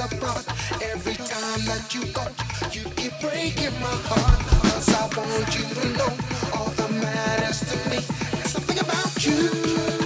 is abroad. Every time that you go, you keep breaking my heart. Cause I want you to know all that matters to me. There's something about you.